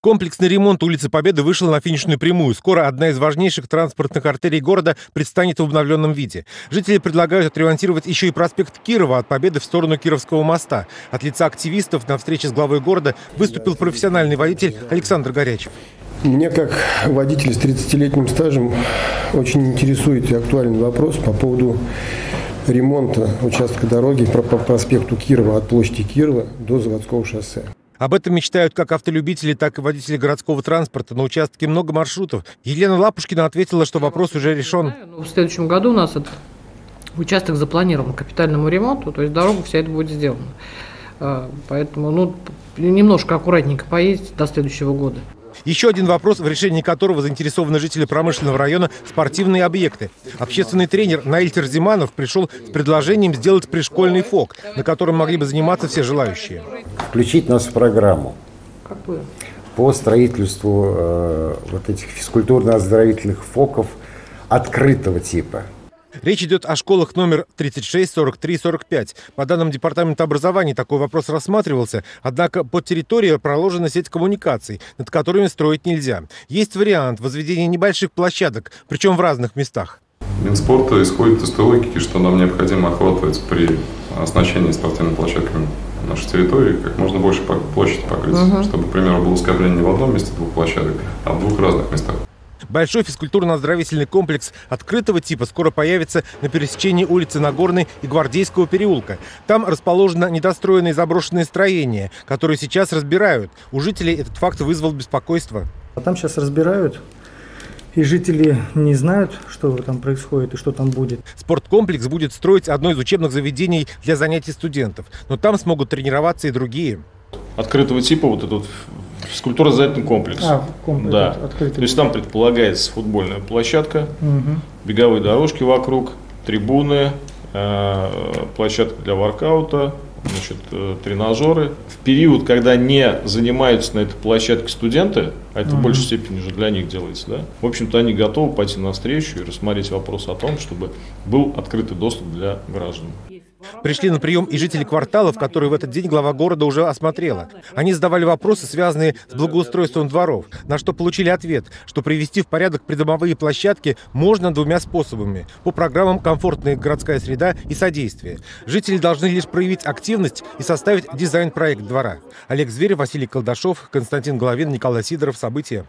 Комплексный ремонт улицы Победы вышел на финишную прямую. Скоро одна из важнейших транспортных артерий города предстанет в обновленном виде. Жители предлагают отремонтировать еще и проспект Кирова от Победы в сторону Кировского моста. От лица активистов на встрече с главой города выступил профессиональный водитель Александр Горячев. Меня как водителя с 30-летним стажем очень интересует и актуальный вопрос по поводу ремонта участка дороги по проспекту Кирова от площади Кирова до Заводского шоссе. Об этом мечтают как автолюбители, так и водители городского транспорта. На участке много маршрутов. Елена Лапушкина ответила, что вопрос уже решен. В следующем году у нас этот участок запланирован к капитальному ремонту, то есть дорога вся это будет сделана. Поэтому немножко аккуратненько поездить до следующего года. Еще один вопрос, в решении которого заинтересованы жители промышленного района – спортивные объекты. Общественный тренер Наиль Терзиманов пришел с предложением сделать пришкольный фок, на котором могли бы заниматься все желающие. Включить нас в программу по строительству вот этих физкультурно-оздоровительных фоков открытого типа. Речь идет о школах номер 36, 43, 45. По данным Департамента образования, такой вопрос рассматривался. Однако под территорией проложена сеть коммуникаций, над которыми строить нельзя. Есть вариант возведения небольших площадок, причем в разных местах. Минспорт исходит из той логики, что нам необходимо охватывать при оснащении спортивными площадками нашей территории как можно больше площадь покрыть, чтобы, к примеру, было скопление в одном месте двух площадок, а в двух разных местах. Большой физкультурно-оздоровительный комплекс открытого типа скоро появится на пересечении улицы Нагорной и Гвардейского переулка. Там расположены недостроенные заброшенные строения, которые сейчас разбирают. У жителей этот факт вызвал беспокойство. А там сейчас разбирают, и жители не знают, что там происходит и что там будет. Спорткомплекс будет строить одно из учебных заведений для занятий студентов. Но там смогут тренироваться и другие. Открытого типа вот этот физкультурно-оздоровительный комплекс. Комплекс, да. То есть там предполагается футбольная площадка, беговые дорожки вокруг, трибуны, площадка для воркаута, тренажеры. В период, когда не занимаются на этой площадке студенты, а это в большей степени уже для них делается, да, в общем-то они готовы пойти навстречу и рассмотреть вопрос о том, чтобы был открытый доступ для граждан. Пришли на прием и жители кварталов, которые в этот день глава города уже осмотрела. Они задавали вопросы, связанные с благоустройством дворов, на что получили ответ, что привести в порядок придомовые площадки можно двумя способами – по программам «Комфортная городская среда» и «Содействие». Жители должны лишь проявить активность и составить дизайн-проект двора. Олег Зверев, Василий Колдашов, Константин Головин, Николай Сидоров. События.